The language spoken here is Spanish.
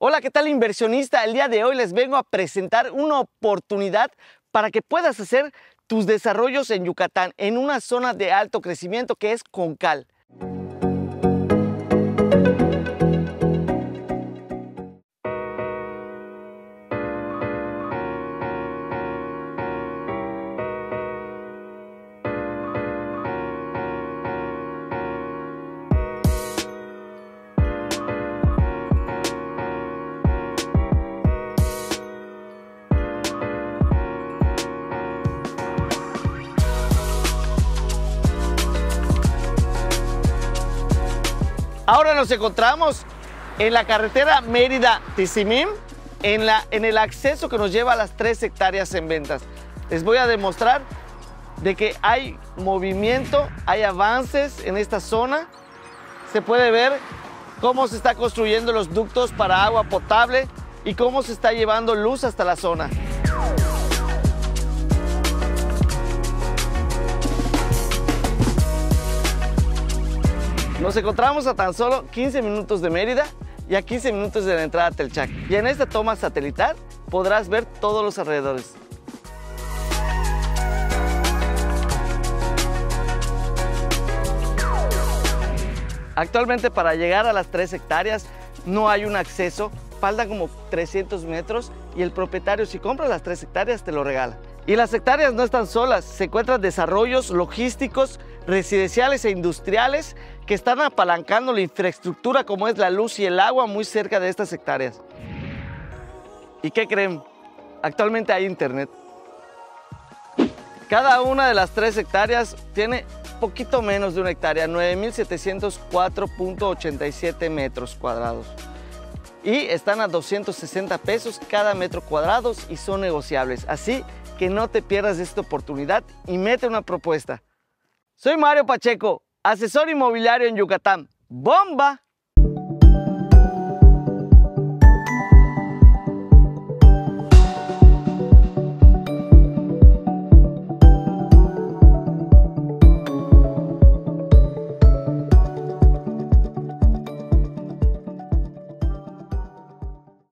Hola, ¿qué tal, inversionista? El día de hoy les vengo a presentar una oportunidad para que puedas hacer tus desarrollos en Yucatán, en una zona de alto crecimiento que es Conkal. Ahora nos encontramos en la carretera Mérida-Tizimín, en el acceso que nos lleva a las 3 hectáreas en ventas. Les voy a demostrar de que hay movimiento, hay avances en esta zona. Se puede ver cómo se está construyendo los ductos para agua potable y cómo se está llevando luz hasta la zona. Nos encontramos a tan solo 15 minutos de Mérida y a 15 minutos de la entrada a Telchac. Y en esta toma satelital podrás ver todos los alrededores. Actualmente, para llegar a las 3 hectáreas no hay un acceso, faltan como 300 metros y el propietario, si compra las 3 hectáreas, te lo regala. Y las hectáreas no están solas, se encuentran desarrollos logísticos, residenciales e industriales que están apalancando la infraestructura como es la luz y el agua muy cerca de estas hectáreas. ¿Y qué creen? Actualmente hay internet. Cada una de las 3 hectáreas tiene poquito menos de una hectárea, 9,704.87 metros cuadrados. Y están a 260 pesos cada metro cuadrado y son negociables. Así que no te pierdas esta oportunidad y mete una propuesta. Soy Mario Pacheco, asesor inmobiliario en Yucatán. ¡Bomba!